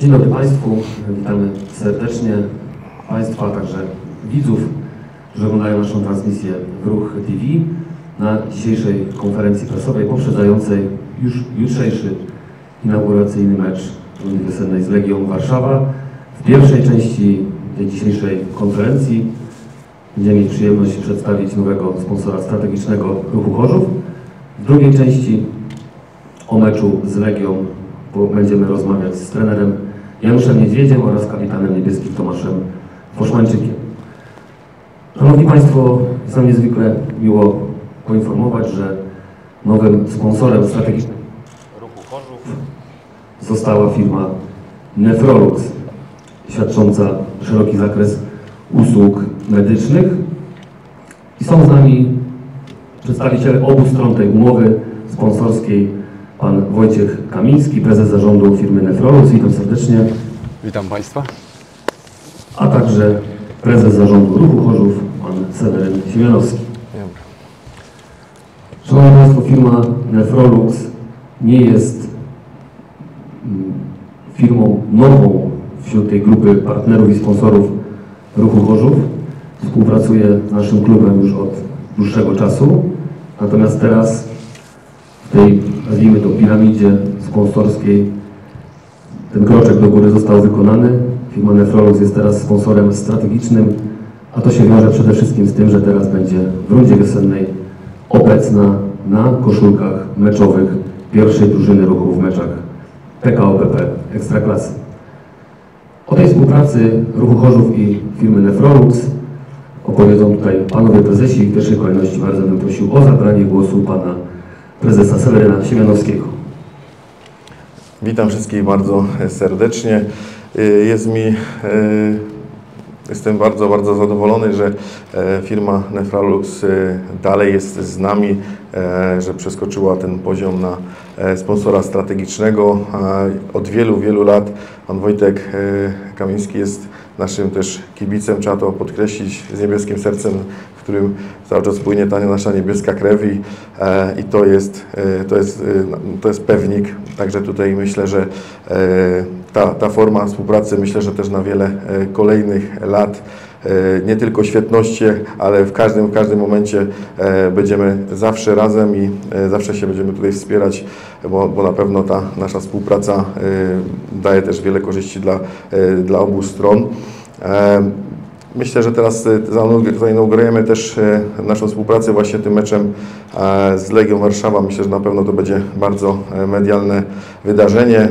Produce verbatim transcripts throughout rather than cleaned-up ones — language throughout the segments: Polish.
Dzień dobry Państwu, witamy serdecznie Państwa, a także widzów, którzy oglądają naszą transmisję w Ruch T V na dzisiejszej konferencji prasowej poprzedzającej już jutrzejszy inauguracyjny mecz rundy wiosennej z Legią Warszawa. W pierwszej części tej dzisiejszej konferencji będziemy mieć przyjemność przedstawić nowego sponsora strategicznego Ruchu Chorzów. W drugiej części o meczu z Legią bo będziemy rozmawiać z trenerem Januszem Niedźwiedziem oraz kapitanem niebieskich Tomaszem Poszmańczykiem. Szanowni Państwo, jest nam niezwykle miło poinformować, że nowym sponsorem strategicznym Ruchu Chorzów została firma Nefrolux, świadcząca szeroki zakres usług medycznych. I są z nami przedstawiciele obu stron tej umowy sponsorskiej. Pan Wojciech Kamiński, prezes zarządu firmy Nefrolux. Witam serdecznie. Witam Państwa. A także prezes zarządu Ruchu Chorzów, pan Semeryn Siemianowski. Szanowni Państwo, firma Nefrolux nie jest firmą nową wśród tej grupy partnerów i sponsorów Ruchu Chorzów. Współpracuje z naszym klubem już od dłuższego czasu. Natomiast teraz w tej, nazwijmy to, piramidzie sponsorskiej, ten kroczek do góry został wykonany. Firma Nefrolux jest teraz sponsorem strategicznym, a to się wiąże przede wszystkim z tym, że teraz będzie w rundzie wiosennej obecna na koszulkach meczowych pierwszej drużyny Ruchu w meczach P K O P P Ekstraklasy. O tej współpracy Ruchu Chorzów i firmy Nefrolux opowiedzą tutaj panowie prezesi. W pierwszej kolejności bardzo bym prosił o zabranie głosu pana prezesa Semeryna Siemianowskiego. Witam wszystkich bardzo serdecznie. Jest mi, jestem bardzo, bardzo zadowolony, że firma Nefrolux dalej jest z nami, że przeskoczyła ten poziom na sponsora strategicznego. Od wielu, wielu lat pan Wojtek Kamiński jest naszym też kibicem, trzeba to podkreślić, z niebieskim sercem, w którym cały czas płynie ta nasza niebieska krew i, i to, jest, to, jest, to jest pewnik. Także tutaj myślę, że ta, ta forma współpracy, myślę, że też na wiele kolejnych lat, nie tylko świetności, ale w każdym, w każdym momencie będziemy zawsze razem i zawsze się będziemy tutaj wspierać, bo, bo na pewno ta nasza współpraca daje też wiele korzyści dla, dla obu stron. Myślę, że teraz zainaugurujemy też naszą współpracę właśnie tym meczem z Legią Warszawa. Myślę, że na pewno to będzie bardzo medialne wydarzenie.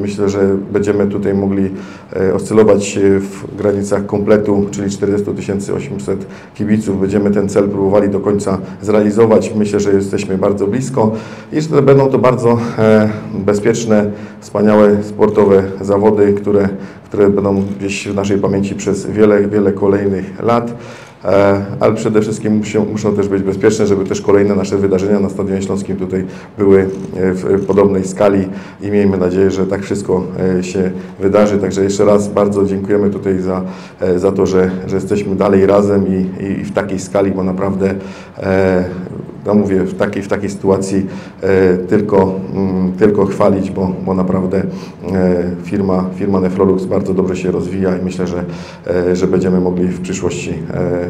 Myślę, że będziemy tutaj mogli oscylować w granicach kompletu, czyli czterdzieści tysięcy osiemset kibiców. Będziemy ten cel próbowali do końca zrealizować. Myślę, że jesteśmy bardzo blisko i że będą to bardzo bezpieczne, wspaniałe sportowe zawody, które które będą gdzieś w naszej pamięci przez wiele, wiele kolejnych lat, ale przede wszystkim muszą też być bezpieczne, żeby też kolejne nasze wydarzenia na Stadionie Śląskim tutaj były w podobnej skali i miejmy nadzieję, że tak wszystko się wydarzy. Także jeszcze raz bardzo dziękujemy tutaj za, za to, że, że jesteśmy dalej razem i, i w takiej skali, bo naprawdę ja mówię, w takiej, w takiej sytuacji e, tylko, m, tylko chwalić, bo, bo naprawdę e, firma, firma Nefrolux bardzo dobrze się rozwija i myślę, że, e, że będziemy mogli w przyszłości e,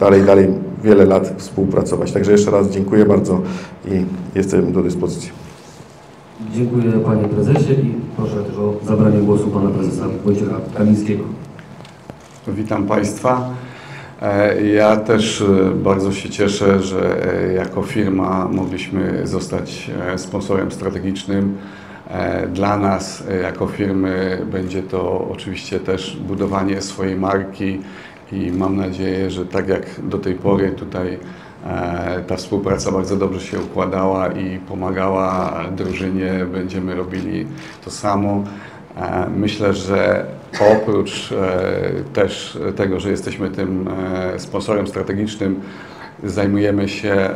dalej, dalej wiele lat współpracować. Także jeszcze raz dziękuję bardzo i jestem do dyspozycji. Dziękuję Panie Prezesie i proszę też o zabranie głosu Pana Prezesa Wojciecha Kamińskiego. Witam Państwa. Ja też bardzo się cieszę, że jako firma mogliśmy zostać sponsorem strategicznym. Dla nas jako firmy będzie to oczywiście też budowanie swojej marki i mam nadzieję, że tak jak do tej pory tutaj ta współpraca bardzo dobrze się układała i pomagała drużynie, będziemy robili to samo. Myślę, że oprócz też tego, że jesteśmy tym sponsorem strategicznym, zajmujemy się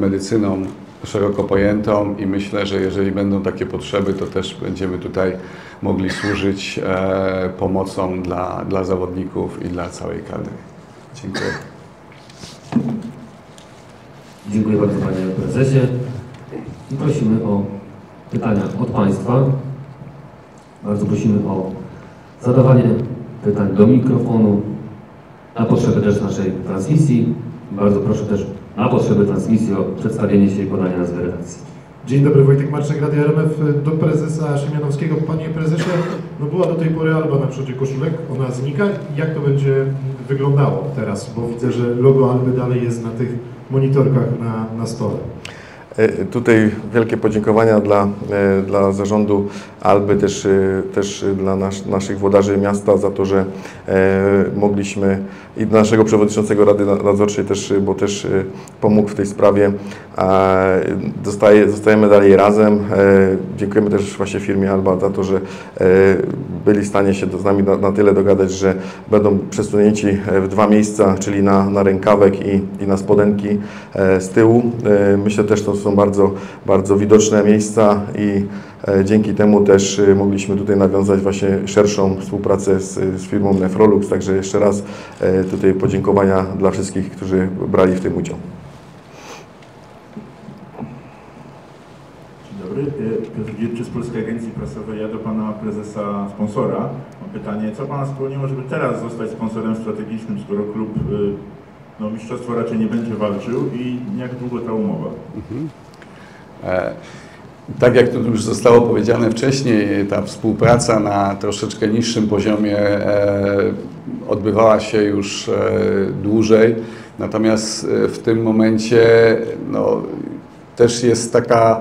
medycyną szeroko pojętą i myślę, że jeżeli będą takie potrzeby, to też będziemy tutaj mogli służyć pomocą dla, dla zawodników i dla całej kadry. Dziękuję. Dziękuję bardzo Panie Prezesie i prosimy o pytania od Państwa. Bardzo prosimy o zadawanie pytań do mikrofonu na potrzeby też naszej transmisji. Bardzo proszę też na potrzeby transmisji o przedstawienie się i podanie nazwy redakcji. Dzień dobry, Wojtek Marczyk, Radio R M F. Do prezesa Siemianowskiego. Panie prezesie, no była do tej pory Alba na przodzie koszulek, ona znika. Jak to będzie wyglądało teraz? Bo widzę, że logo Alby dalej jest na tych monitorkach na, na stole. Tutaj wielkie podziękowania dla, dla zarządu Alby, też, też dla nas, naszych włodarzy miasta za to, że mogliśmy i dla naszego przewodniczącego Rady Nadzorczej też, bo też pomógł w tej sprawie. Dostaje, zostajemy dalej razem. Dziękujemy też właśnie firmie Alba za to, że byli w stanie się z nami na, na tyle dogadać, że będą przesunięci w dwa miejsca, czyli na, na rękawek i, i na spodenki z tyłu. Myślę też, to są bardzo, bardzo widoczne miejsca i dzięki temu też mogliśmy tutaj nawiązać właśnie szerszą współpracę z, z firmą Nefrolux. Także jeszcze raz tutaj podziękowania dla wszystkich, którzy brali w tym udział. Dzień dobry. Piotr Gierczyc z Polskiej Agencji Prasowej. Ja do Pana Prezesa sponsora mam pytanie. Co Pana skłoniło, żeby teraz zostać sponsorem strategicznym, skoro klub no, mistrzostwo raczej nie będzie walczył i jak długo ta umowa? Mhm. E, tak jak to już zostało powiedziane wcześniej, ta współpraca na troszeczkę niższym poziomie e, odbywała się już e, dłużej, natomiast w tym momencie no, też jest taka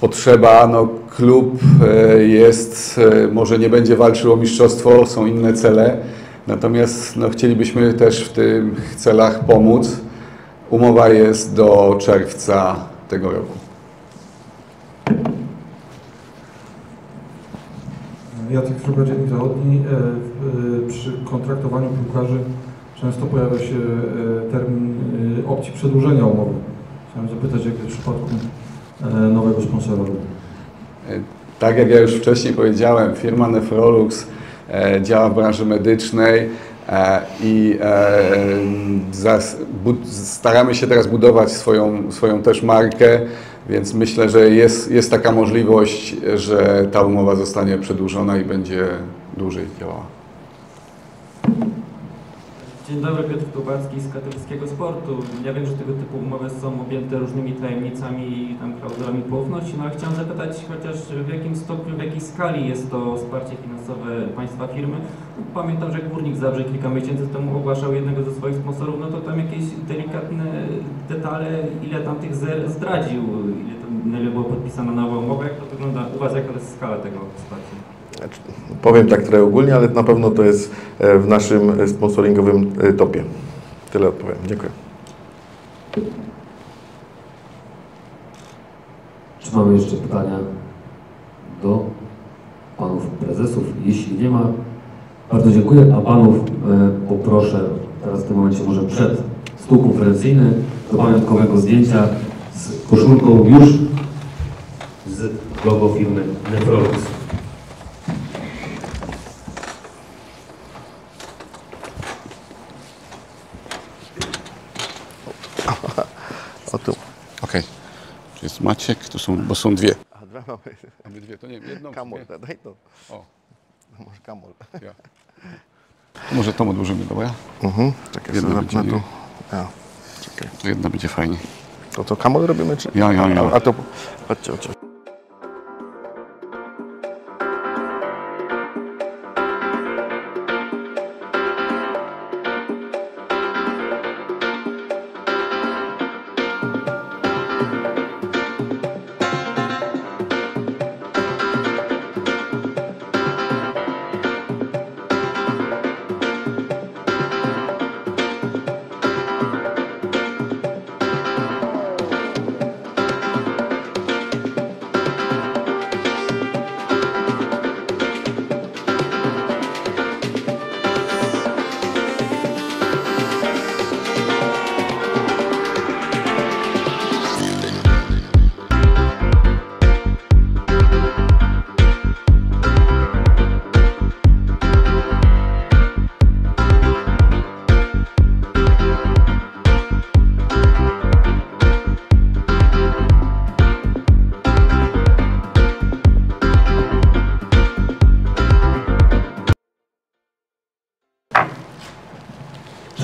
potrzeba, no, klub e, jest, e, może nie będzie walczył o mistrzostwo, są inne cele. Natomiast no, chcielibyśmy też w tych celach pomóc. Umowa jest do czerwca tego roku. Jacek Struga, Dziennik Zachodni. Przy kontraktowaniu piłkarzy często pojawia się termin opcji przedłużenia umowy. Chciałem zapytać, jak w przypadku nowego sponsora. Tak jak ja już wcześniej powiedziałem, firma Nefrolux działa w branży medycznej i staramy się teraz budować swoją, swoją też markę, więc myślę, że jest, jest taka możliwość, że ta umowa zostanie przedłużona i będzie dłużej działała. Dzień dobry, Piotr Kubacki z Katoickiego Sportu. Ja wiem, że tego typu umowy są objęte różnymi tajemnicami i tam klauzulami poufności, no ale chciałem zapytać chociaż w jakim stopniu, w jakiej skali jest to wsparcie finansowe Państwa firmy. Pamiętam, że Górnik Zabrze kilka miesięcy temu ogłaszał jednego ze swoich sponsorów, no to tam jakieś delikatne detale, ile tam tych zer zdradził, ile tam ile było podpisane nowa umowa, jak to wygląda u Was, jaka jest skala tego wsparcia? Powiem tak trochę ogólnie, ale na pewno to jest w naszym sponsoringowym topie. Tyle odpowiem. Dziękuję. Czy mamy jeszcze pytania do panów prezesów? Jeśli nie ma, bardzo dziękuję. A panów poproszę teraz w tym momencie może przed stół konferencyjny do pamiątkowego zdjęcia z koszulką już z logo firmy Nefrolux. O tu. Okej. Okay. Jest Maciek, tu są, bo są dwie. A dwa mamy. A my dwie, to nie jedną. Kamol, nie? Daj to. O. Może kamol. Ja. Może tą odłożymy, dobra? Mhm. Czekaj, jedna będzie, na tu. Ja. Czekaj. Jedna będzie fajnie. To to kamol robimy, czy? Ja, ja, ja. A to... Chodźcie, chodźcie.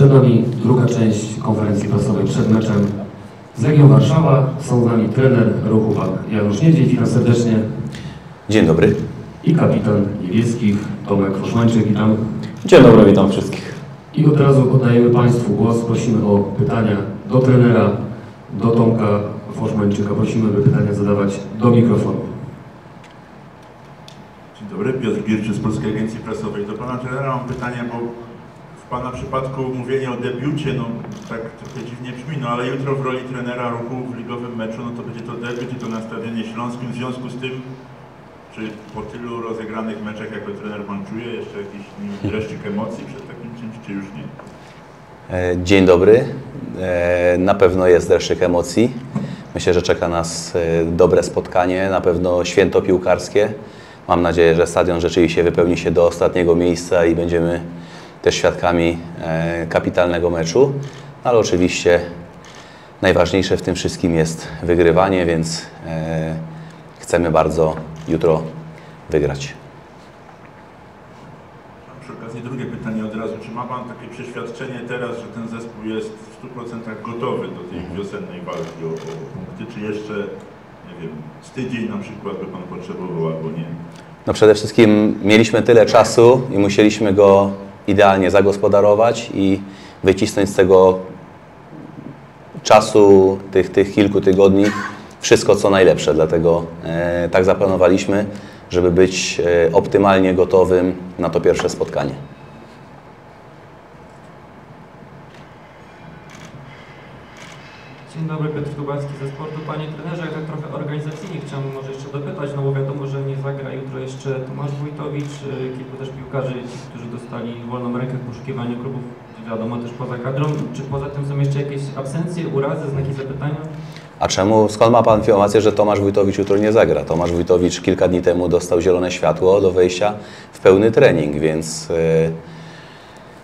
Przed nami druga część konferencji prasowej przed meczem z Legią Warszawa. Są z nami trener Ruchu pan Janusz Niedźwiedź, witam serdecznie. Dzień dobry. I kapitan niebieskich Tomek Poszmańczyk, witam. Dzień dobry, witam wszystkich. I od razu oddajemy Państwu głos, prosimy o pytania do trenera, do Tomka Poszmańczyka. Prosimy, by pytania zadawać do mikrofonu. Dzień dobry, Piotr Gierczy z Polskiej Agencji Prasowej. Do Pana trenera mam pytanie, bo w Pana przypadku mówienie o debiucie, no tak trochę dziwnie brzmi, no ale jutro w roli trenera Ruchu w ligowym meczu, no to będzie to debiut i to na Stadionie Śląskim. W związku z tym, czy po tylu rozegranych meczach jako trener Pan czuje jeszcze jakiś dreszczyk emocji przed takim czymś, czy już nie? Dzień dobry. Na pewno jest dreszczyk emocji. Myślę, że czeka nas dobre spotkanie, na pewno święto piłkarskie. Mam nadzieję, że stadion rzeczywiście wypełni się do ostatniego miejsca i będziemy też świadkami kapitalnego meczu. Ale oczywiście najważniejsze w tym wszystkim jest wygrywanie, więc chcemy bardzo jutro wygrać. Przy okazji drugie pytanie od razu. Czy ma Pan takie przeświadczenie teraz, że ten zespół jest w stu procentach gotowy do tej wiosennej walki o, o punkty? Czy jeszcze, nie wiem, z tydzień na przykład by Pan potrzebował albo nie? No przede wszystkim mieliśmy tyle czasu i musieliśmy go idealnie zagospodarować i wycisnąć z tego czasu, tych, tych kilku tygodni, wszystko co najlepsze, dlatego e, tak zaplanowaliśmy, żeby być e, optymalnie gotowym na to pierwsze spotkanie. Dzień dobry, Piotr Dubacki ze Sportu. Panie trenerze, ja tak trochę organizacyjnie chciałbym może jeszcze dopytać, no bo wiadomo, że nie zagra jutro jeszcze Tomasz Wójtowicz, kilku też piłkarzy, którzy dostali wolną rękę w poszukiwaniu klubów, wiadomo, też poza kadrą. Czy poza tym są jeszcze jakieś absencje, urazy, znaki zapytania? A czemu, skąd ma Pan informację, że Tomasz Wójtowicz jutro nie zagra? Tomasz Wójtowicz kilka dni temu dostał zielone światło do wejścia w pełny trening, więc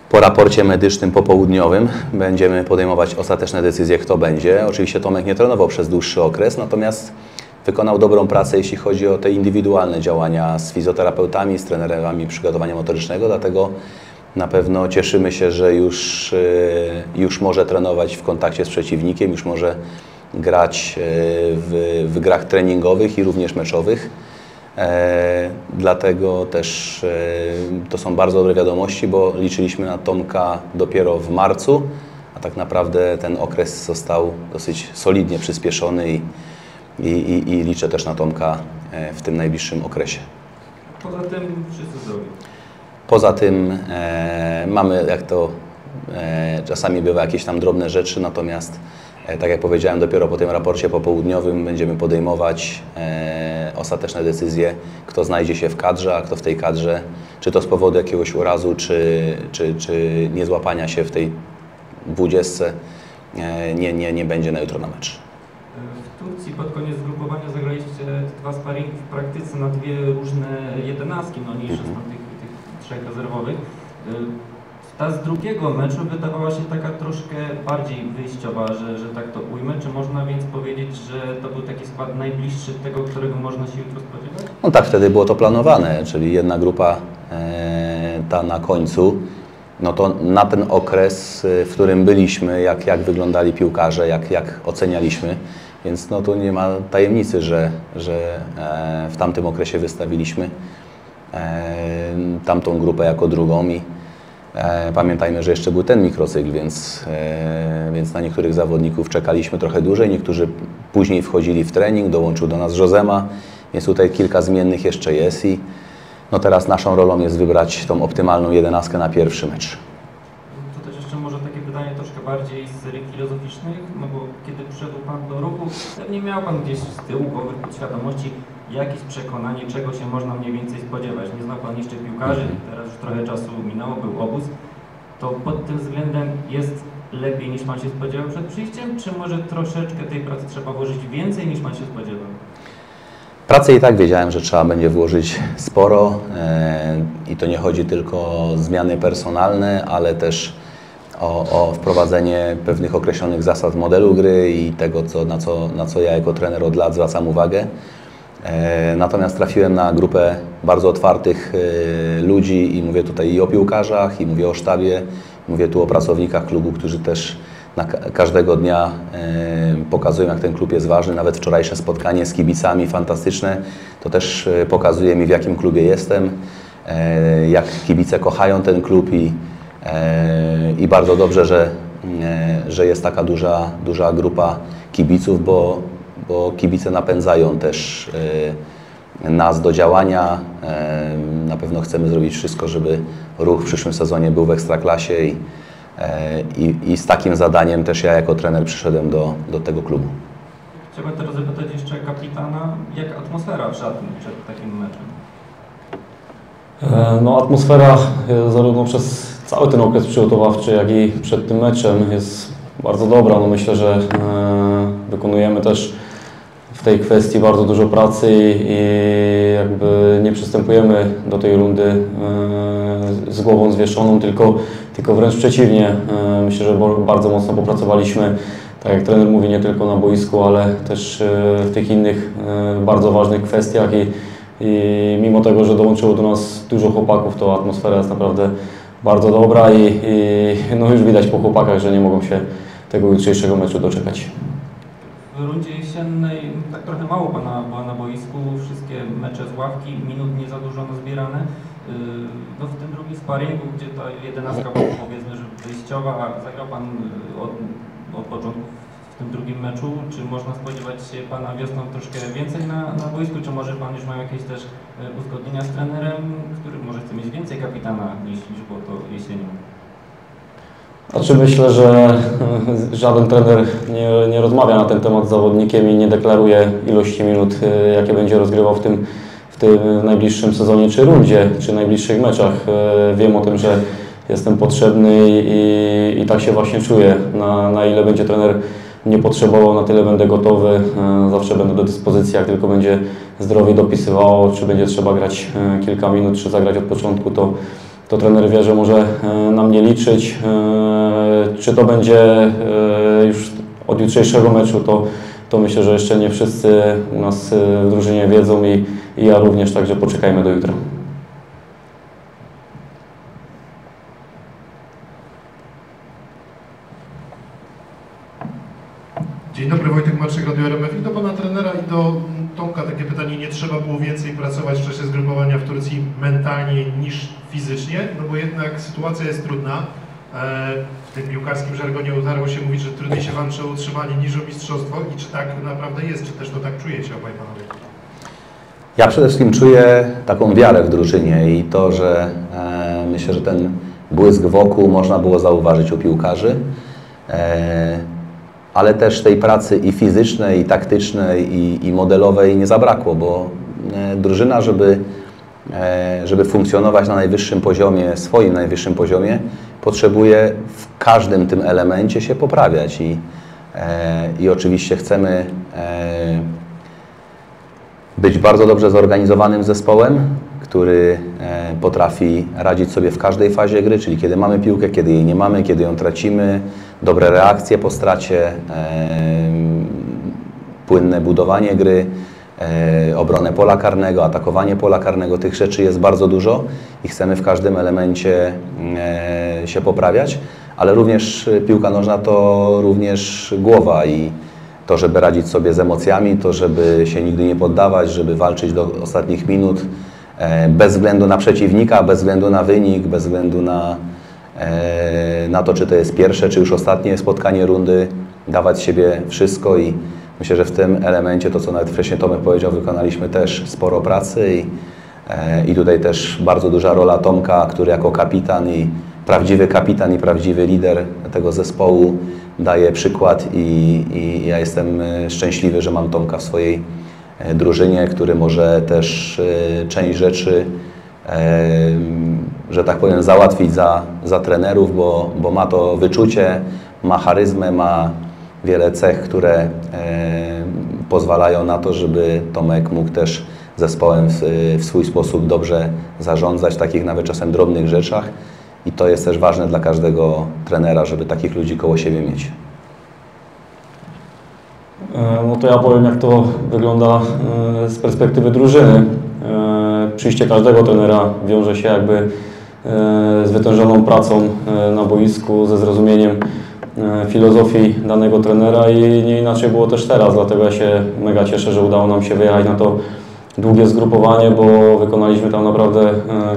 po raporcie medycznym popołudniowym będziemy podejmować ostateczne decyzje, kto będzie. Oczywiście Tomek nie trenował przez dłuższy okres, natomiast wykonał dobrą pracę, jeśli chodzi o te indywidualne działania z fizjoterapeutami, z trenerami przygotowania motorycznego, dlatego na pewno cieszymy się, że już, już może trenować w kontakcie z przeciwnikiem, już może grać w, w grach treningowych i również meczowych. E, dlatego też e, to są bardzo dobre wiadomości, bo liczyliśmy na Tomka dopiero w marcu, a tak naprawdę ten okres został dosyć solidnie przyspieszony i, i, i, i liczę też na Tomka w tym najbliższym okresie. Poza tym wszyscy zdrowi. Poza tym e, mamy, jak to e, czasami bywa, jakieś tam drobne rzeczy, natomiast tak jak powiedziałem, dopiero po tym raporcie popołudniowym będziemy podejmować e, ostateczne decyzje, kto znajdzie się w kadrze, a kto w tej kadrze, czy to z powodu jakiegoś urazu, czy, czy, czy niezłapania się w tej dwudziestce, e, nie, nie, nie będzie na jutro na mecz. W Turcji pod koniec zgrupowania zagraliście dwa sparingi w praktyce na dwie różne jedenastki, no mniejsze mm-hmm. z tych, tych trzech rezerwowych. Ta z drugiego meczu wydawała się taka troszkę bardziej wyjściowa, że, że tak to ujmę. Czy można więc powiedzieć, że to był taki skład najbliższy tego, którego można się jutro spodziewać? No tak, wtedy było to planowane, czyli jedna grupa e, ta na końcu. No to na ten okres, w którym byliśmy, jak, jak wyglądali piłkarze, jak, jak ocenialiśmy. Więc no tu nie ma tajemnicy, że, że e, w tamtym okresie wystawiliśmy e, tamtą grupę jako drugą i pamiętajmy, że jeszcze był ten mikrocykl, więc, więc na niektórych zawodników czekaliśmy trochę dłużej, niektórzy później wchodzili w trening, dołączył do nas Jozema, więc tutaj kilka zmiennych jeszcze jest i no teraz naszą rolą jest wybrać tą optymalną jedenastkę na pierwszy mecz. To też jeszcze może takie pytanie troszkę bardziej z serii filozoficznych, no bo kiedy przyszedł Pan do Ruchu, pewnie miał Pan gdzieś z tyłu głowy świadomości jakieś przekonanie, czego się można mniej więcej spodziewać. Nie zna Pan jeszcze piłkarzy, teraz już trochę czasu minęło, był obóz. To pod tym względem jest lepiej niż Pan się spodziewał przed przyjściem, czy może troszeczkę tej pracy trzeba włożyć więcej niż Pan się spodziewał? Pracy i tak wiedziałem, że trzeba będzie włożyć sporo i to nie chodzi tylko o zmiany personalne, ale też o, o wprowadzenie pewnych określonych zasad modelu gry i tego, co, na, co, na co ja jako trener od lat zwracam uwagę. Natomiast trafiłem na grupę bardzo otwartych ludzi i mówię tutaj i o piłkarzach, i mówię o sztabie, Mówię tu o pracownikach klubu, którzy też na każdego dnia pokazują, jak ten klub jest ważny. Nawet wczorajsze spotkanie z kibicami, fantastyczne, to też pokazuje mi, w jakim klubie jestem, jak kibice kochają ten klub i, i bardzo dobrze, że, że jest taka duża, duża grupa kibiców, bo, bo kibice napędzają też nas do działania. Na pewno chcemy zrobić wszystko, żeby Ruch w przyszłym sezonie był w Ekstraklasie i, i, i z takim zadaniem też ja jako trener przyszedłem do, do tego klubu. Chciałbym teraz zapytać jeszcze kapitana, jak atmosfera w szatni przed takim meczem? No, atmosfera zarówno przez cały ten okres przygotowawczy, jak i przed tym meczem jest bardzo dobra. No, myślę, że wykonujemy też w tej kwestii bardzo dużo pracy i jakby nie przystępujemy do tej rundy z głową zwieszoną, tylko, tylko wręcz przeciwnie. Myślę, że bardzo mocno popracowaliśmy, tak jak trener mówi, nie tylko na boisku, ale też w tych innych bardzo ważnych kwestiach i, i mimo tego, że dołączyło do nas dużo chłopaków, to atmosfera jest naprawdę bardzo dobra i, i no już widać po chłopakach, że nie mogą się tego jutrzejszego meczu doczekać. W rundzie jesiennej tak trochę mało Pana była na boisku, wszystkie mecze z ławki, minut nie za dużo nazbierane. No w tym drugim sparingu, gdzie ta jedenastka była, powiedzmy, że wyjściowa, zagrał Pan od, od początku w tym drugim meczu. Czy można spodziewać się Pana wiosną troszkę więcej na, na boisku, czy może Pan już ma jakieś też uzgodnienia z trenerem, który może chce mieć więcej kapitana niż, niż było to jesienią? Znaczy myślę, że żaden trener nie, nie rozmawia na ten temat z zawodnikiem i nie deklaruje ilości minut, jakie będzie rozgrywał w tym, w tym najbliższym sezonie czy rundzie, czy najbliższych meczach. Wiem o tym, że jestem potrzebny i, i, i tak się właśnie czuję. Na, na ile będzie trener mnie potrzebował, na tyle będę gotowy. Zawsze będę do dyspozycji, jak tylko będzie zdrowie dopisywało, czy będzie trzeba grać kilka minut, czy zagrać od początku, to to trener wie, że może na mnie liczyć. Czy to będzie już od jutrzejszego meczu, to, to myślę, że jeszcze nie wszyscy u nas w drużynie wiedzą i, i ja również, także poczekajmy do jutra. Dzień dobry, Wojtek Marczyk, Radio R M F. I do Pana trenera, i do Tomka takie pytanie. Nie trzeba było więcej pracować w czasie zgrupowania w Turcji mentalnie niż fizycznie? No bo jednak sytuacja jest trudna. W tym piłkarskim żargonie utarło się mówić, że trudniej się walczy o utrzymanie niż o mistrzostwo. I czy tak naprawdę jest? Czy też to tak czujecie obaj panowie? Ja przede wszystkim czuję taką wiarę w drużynie i to, że e, myślę, że ten błysk wokół można było zauważyć u piłkarzy. E, ale też tej pracy i fizycznej, i taktycznej, i, i modelowej nie zabrakło, bo drużyna, żeby, żeby funkcjonować na najwyższym poziomie, swoim najwyższym poziomie, potrzebuje w każdym tym elemencie się poprawiać i, i oczywiście chcemy być bardzo dobrze zorganizowanym zespołem, który potrafi radzić sobie w każdej fazie gry, czyli kiedy mamy piłkę, kiedy jej nie mamy, kiedy ją tracimy, dobre reakcje po stracie, płynne budowanie gry, obronę pola karnego, atakowanie pola karnego. Tych rzeczy jest bardzo dużo i chcemy w każdym elemencie się poprawiać, ale również piłka nożna to również głowa i to, żeby radzić sobie z emocjami, to, żeby się nigdy nie poddawać, żeby walczyć do ostatnich minut, bez względu na przeciwnika, bez względu na wynik, bez względu na, na to, czy to jest pierwsze, czy już ostatnie spotkanie rundy, dawać z siebie wszystko i myślę, że w tym elemencie, to co nawet wcześniej Tomek powiedział, wykonaliśmy też sporo pracy i, i tutaj też bardzo duża rola Tomka, który jako kapitan i prawdziwy kapitan i prawdziwy lider tego zespołu daje przykład i, i ja jestem szczęśliwy, że mam Tomka w swojej drużynie, który może też część rzeczy, że tak powiem, załatwić za, za trenerów, bo, bo ma to wyczucie, ma charyzmę, ma wiele cech, które pozwalają na to, żeby Tomek mógł też zespołem w, w swój sposób dobrze zarządzać, takich nawet czasem drobnych rzeczach i to jest też ważne dla każdego trenera, żeby takich ludzi koło siebie mieć. No to ja powiem, jak to wygląda z perspektywy drużyny. Przyjście każdego trenera wiąże się jakby z wytężoną pracą na boisku, ze zrozumieniem filozofii danego trenera i nie inaczej było też teraz, dlatego ja się mega cieszę, że udało nam się wyjechać na to długie zgrupowanie, bo wykonaliśmy tam naprawdę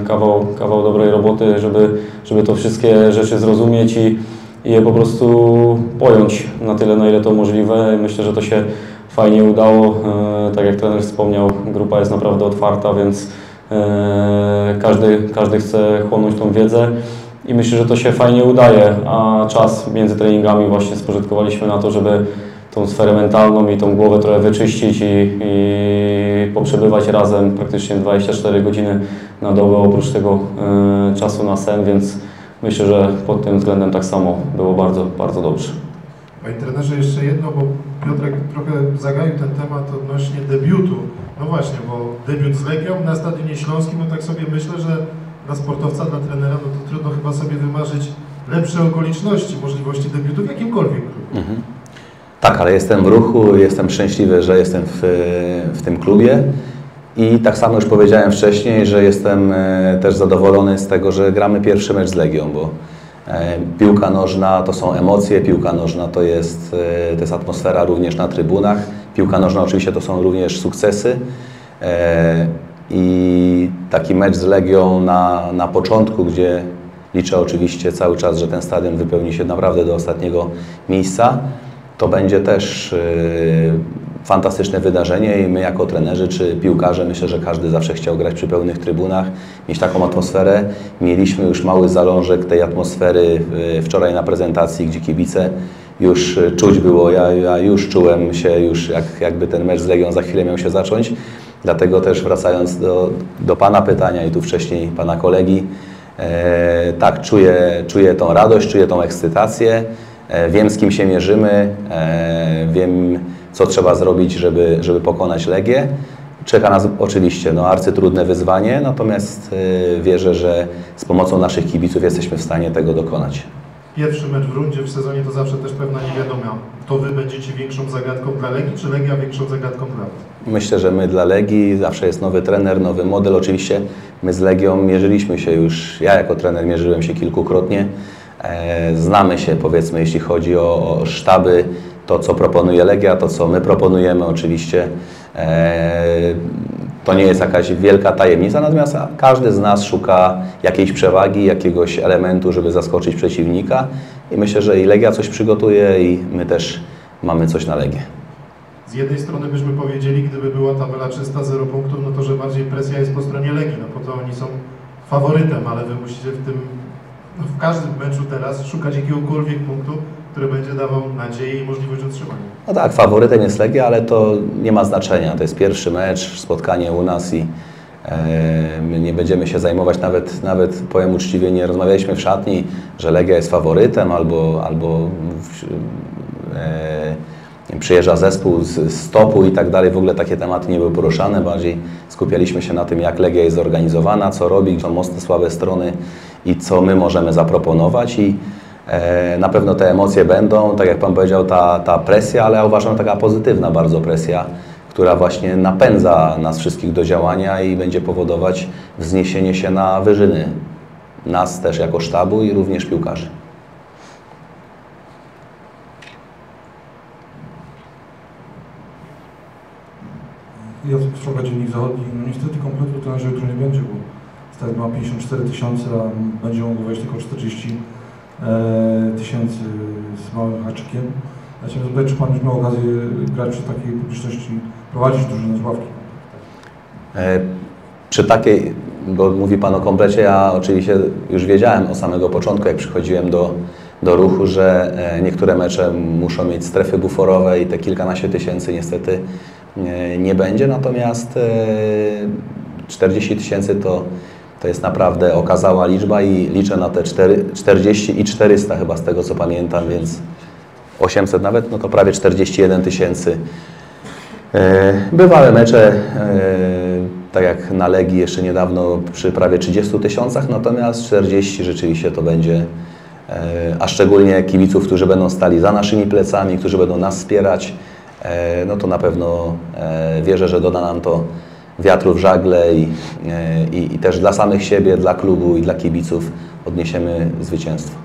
kawał, kawał dobrej roboty, żeby, żeby to wszystkie rzeczy zrozumieć i, i je po prostu pojąć na tyle, na ile to możliwe. Myślę, że to się fajnie udało. Tak jak trener wspomniał, grupa jest naprawdę otwarta, więc każdy, każdy chce chłonąć tą wiedzę i myślę, że to się fajnie udaje, a czas między treningami właśnie spożytkowaliśmy na to, żeby tą sferę mentalną i tą głowę trochę wyczyścić i, i poprzebywać razem praktycznie dwadzieścia cztery godziny na dobę, oprócz tego y, czasu na sen, więc myślę, że pod tym względem tak samo było bardzo, bardzo dobrze. Panie trenerze, jeszcze jedno, bo Piotrek trochę zagaił ten temat odnośnie debiutu. No właśnie, bo debiut z Legią na Stadionie Śląskim, no tak sobie myślę, że dla sportowca, dla trenera, no to trudno chyba sobie wymarzyć lepsze okoliczności, możliwości debiutu w jakimkolwiek klubie. Mhm. Tak, ale jestem w Ruchu, jestem szczęśliwy, że jestem w, w tym klubie i tak samo już powiedziałem wcześniej, że jestem też zadowolony z tego, że gramy pierwszy mecz z Legią, bo piłka nożna to są emocje, piłka nożna to jest, to jest atmosfera również na trybunach, piłka nożna oczywiście to są również sukcesy i taki mecz z Legią na, na początku, gdzie liczę oczywiście cały czas, że ten stadion wypełni się naprawdę do ostatniego miejsca, to będzie też yy, fantastyczne wydarzenie i my jako trenerzy czy piłkarze, myślę, że każdy zawsze chciał grać przy pełnych trybunach, mieć taką atmosferę. Mieliśmy już mały zalążek tej atmosfery yy, wczoraj na prezentacji, gdzie kibice już czuć było, ja, ja już czułem się, już jak, jakby ten mecz z Legią za chwilę miał się zacząć. Dlatego też wracając do, do Pana pytania i tu wcześniej Pana kolegi, yy, tak, czuję, czuję tą radość, czuję tą ekscytację. Wiem, z kim się mierzymy, wiem, co trzeba zrobić, żeby, żeby pokonać Legię. Czeka nas oczywiście no, arcytrudne wyzwanie, natomiast wierzę, że z pomocą naszych kibiców jesteśmy w stanie tego dokonać. Pierwszy mecz w rundzie w sezonie to zawsze też pewna niewiadoma. To Wy będziecie większą zagadką dla Legii, czy Legia większą zagadką dla Was? Myślę, że my dla Legii zawsze jest nowy trener, nowy model. Oczywiście my z Legią mierzyliśmy się już, ja jako trener mierzyłem się kilkukrotnie. Znamy się, powiedzmy, jeśli chodzi o, o sztaby, to co proponuje Legia, to co my proponujemy oczywiście. E, to nie jest jakaś wielka tajemnica, natomiast każdy z nas szuka jakiejś przewagi, jakiegoś elementu, żeby zaskoczyć przeciwnika i myślę, że i Legia coś przygotuje i my też mamy coś na Legię. Z jednej strony byśmy powiedzieli, gdyby była tabela czysta, zero punktów, no to że bardziej presja jest po stronie Legii, no bo to oni są faworytem, ale Wy musicie w tym... No w każdym meczu teraz szukać jakiegokolwiek punktu, który będzie dawał nadzieję i możliwość utrzymania. No tak, faworytem jest Legia, ale to nie ma znaczenia. To jest pierwszy mecz, spotkanie u nas i e, my nie będziemy się zajmować, nawet, nawet powiem uczciwie, nie rozmawialiśmy w szatni, że Legia jest faworytem albo, albo e, przyjeżdża zespół z, z topu i tak dalej. W ogóle takie tematy nie były poruszane. Bardziej skupialiśmy się na tym, jak Legia jest zorganizowana, co robi, gdzie są mocne, słabe strony i co my możemy zaproponować i e, na pewno te emocje będą, tak jak Pan powiedział, ta, ta presja, ale ja uważam taka pozytywna bardzo presja, która właśnie napędza nas wszystkich do działania i będzie powodować wzniesienie się na wyżyny nas też jako sztabu i również piłkarzy. Ja z Dziennik Zachodni, no niestety kompletu to że jutro nie będzie, bo stadion ma pięćdziesiąt cztery tysiące, a będzie mógł wejść tylko czterdzieści tysięcy z małym haczykiem. Ja chciałem zapytać, czy Pan już miał okazję grać przy takiej publiczności, prowadzić drużynę z ławki? E, przy takiej, bo mówi Pan o komplecie, ja oczywiście już wiedziałem od samego początku, jak przychodziłem do, do Ruchu, że niektóre mecze muszą mieć strefy buforowe i te kilkanaście tysięcy niestety nie, nie będzie, natomiast e, czterdzieści tysięcy to to jest naprawdę okazała liczba i liczę na te czterdzieści i czterysta chyba z tego co pamiętam, więc osiemset nawet, no to prawie czterdzieści jeden tysięcy. Bywały mecze, tak jak na Legii jeszcze niedawno przy prawie trzydziestu tysiącach, natomiast czterdzieści rzeczywiście to będzie, a szczególnie kibiców, którzy będą stali za naszymi plecami, którzy będą nas wspierać, no to na pewno wierzę, że doda nam to wiatru w żagle i, i, i też dla samych siebie, dla klubu i dla kibiców odniesiemy zwycięstwo.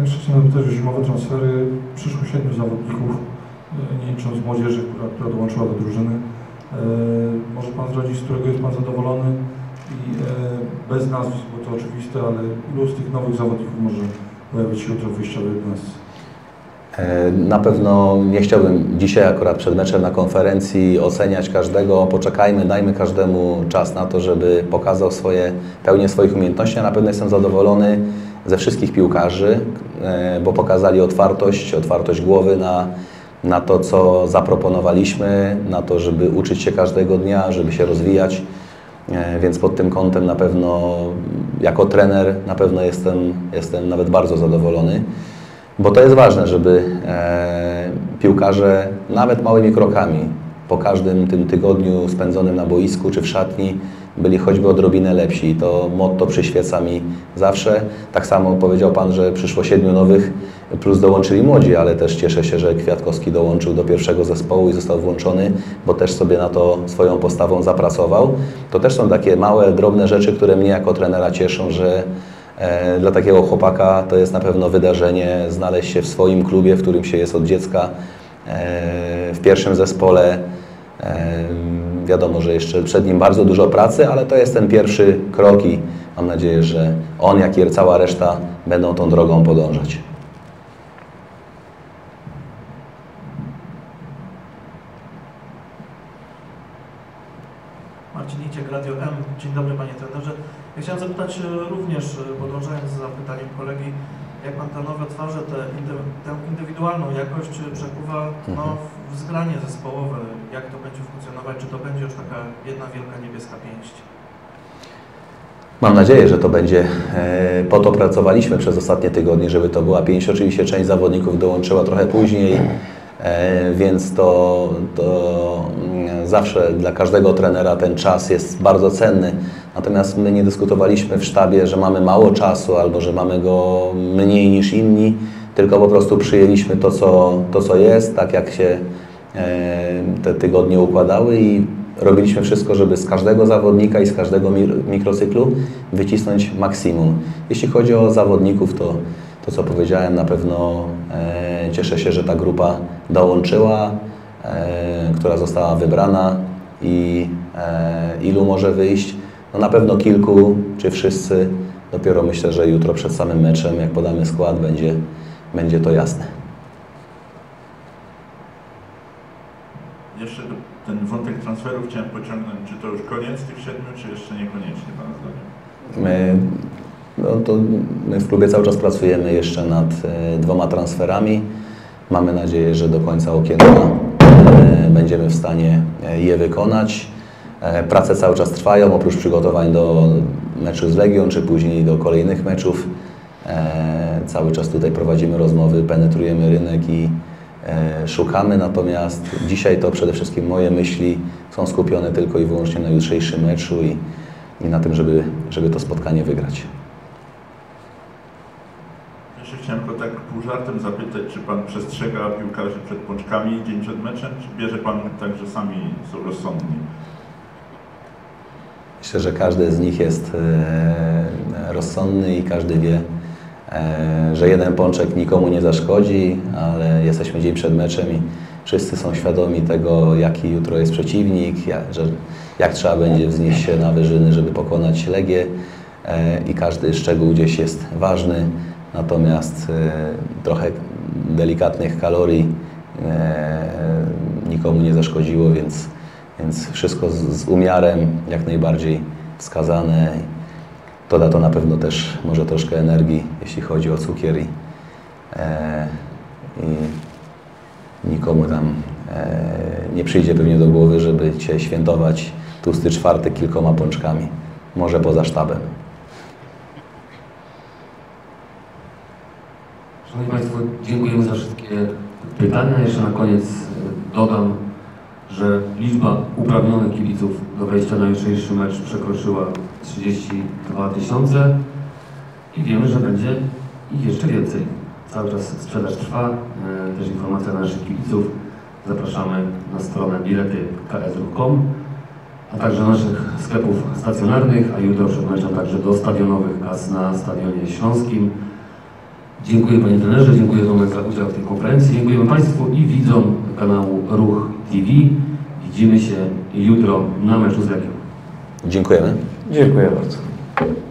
Jeszcze się też zimowe transfery. Przyszło siedmiu zawodników, nie licząc młodzieży, która, która dołączyła do drużyny. E, może Pan zdradzić, z którego jest Pan zadowolony? I e, bez nazwisk, bo to oczywiste, ale ilu z tych nowych zawodników może pojawić się jutro w wyjściowej jedenastce? Na pewno nie chciałbym dzisiaj akurat przed meczem na konferencji oceniać każdego. Poczekajmy, dajmy każdemu czas na to, żeby pokazał swoje, pełnię swoich umiejętności. A na pewno jestem zadowolony ze wszystkich piłkarzy, bo pokazali otwartość, otwartość głowy na, na to, co zaproponowaliśmy, na to, żeby uczyć się każdego dnia, żeby się rozwijać. Więc pod tym kątem na pewno jako trener na pewno jestem, jestem nawet bardzo zadowolony. Bo to jest ważne, żeby e, piłkarze nawet małymi krokami po każdym tym tygodniu spędzonym na boisku czy w szatni byli choćby odrobinę lepsi. To motto przyświeca mi zawsze. Tak samo powiedział Pan, że przyszło siedmiu nowych, plus dołączyli młodzi, ale też cieszę się, że Kwiatkowski dołączył do pierwszego zespołu i został włączony, bo też sobie na to swoją postawą zapracował. To też są takie małe, drobne rzeczy, które mnie jako trenera cieszą, że dla takiego chłopaka to jest na pewno wydarzenie znaleźć się w swoim klubie, w którym się jest od dziecka, w pierwszym zespole. Wiadomo, że jeszcze przed nim bardzo dużo pracy, ale to jest ten pierwszy krok i mam nadzieję, że on, jak i cała reszta będą tą drogą podążać. Radio M. Dzień dobry, Panie Trenerze. Ja chciałem zapytać również, podążając za pytaniem kolegi, jak Pan te nowe twarze, tę te indywidualną jakość przekuwa no, w zgranie zespołowe, jak to będzie funkcjonować, czy to będzie już taka jedna wielka niebieska pięść? Mam nadzieję, że to będzie. Po to pracowaliśmy przez ostatnie tygodnie, żeby to była pięść. Oczywiście część zawodników dołączyła trochę później, więc to, to zawsze dla każdego trenera ten czas jest bardzo cenny. Natomiast my nie dyskutowaliśmy w sztabie, że mamy mało czasu albo że mamy go mniej niż inni, tylko po prostu przyjęliśmy to, co, to, co jest, tak jak się te tygodnie układały i robiliśmy wszystko, żeby z każdego zawodnika i z każdego mikrocyklu wycisnąć maksimum. Jeśli chodzi o zawodników, to to, co powiedziałem, na pewno e, cieszę się, że ta grupa dołączyła, e, która została wybrana i e, ilu może wyjść. No, na pewno kilku, czy wszyscy. Dopiero myślę, że jutro przed samym meczem, jak podamy skład, będzie, będzie to jasne. Jeszcze ten wątek transferów chciałem pociągnąć. Czy to już koniec tych siedmiu, czy jeszcze niekoniecznie, Pana zdaniem? No to my w klubie cały czas pracujemy jeszcze nad e, dwoma transferami. Mamy nadzieję, że do końca okienka e, będziemy w stanie je wykonać. E, prace cały czas trwają, oprócz przygotowań do meczu z Legią, czy później do kolejnych meczów. E, cały czas tutaj prowadzimy rozmowy, penetrujemy rynek i e, szukamy. Natomiast dzisiaj to przede wszystkim moje myśli są skupione tylko i wyłącznie na jutrzejszym meczu i, i na tym, żeby, żeby to spotkanie wygrać. Chciałem tylko tak pół żartem zapytać, czy Pan przestrzega piłkarzy przed pączkami dzień przed meczem, czy bierze Pan tak, że sami są rozsądni? Myślę, że każdy z nich jest e, rozsądny i każdy wie, e, że jeden pączek nikomu nie zaszkodzi, ale jesteśmy dzień przed meczem i wszyscy są świadomi tego, jaki jutro jest przeciwnik, jak, że, jak trzeba będzie wznieść się na wyżyny, żeby pokonać Legię e, i każdy szczegół gdzieś jest ważny. Natomiast y, trochę delikatnych kalorii y, nikomu nie zaszkodziło, więc, więc wszystko z, z umiarem, jak najbardziej wskazane. To da to na pewno też może troszkę energii, jeśli chodzi o cukier i, y, i nikomu tam y, nie przyjdzie pewnie do głowy, żeby dzisiaj świętować tłusty czwartek kilkoma pączkami, może poza sztabem. Szanowni Państwo, dziękujemy za wszystkie pytania. Jeszcze na koniec dodam, że liczba uprawnionych kibiców do wejścia na jutrzejszy mecz przekroczyła trzydzieści dwa tysiące i wiemy, że będzie ich jeszcze więcej. Cały czas sprzedaż trwa, też informacja dla naszych kibiców. Zapraszamy na stronę bilety kropka k s kropka com. a także naszych sklepów stacjonarnych, a jutro przepraszam także do stadionowych kas na Stadionie Śląskim. Dziękuję panie trenerze, dziękuję Tomek za udział w tej konferencji, dziękujemy państwu i widzom kanału Ruch T V. Widzimy się jutro na meczu z Legią. Dziękujemy. Dziękuję bardzo.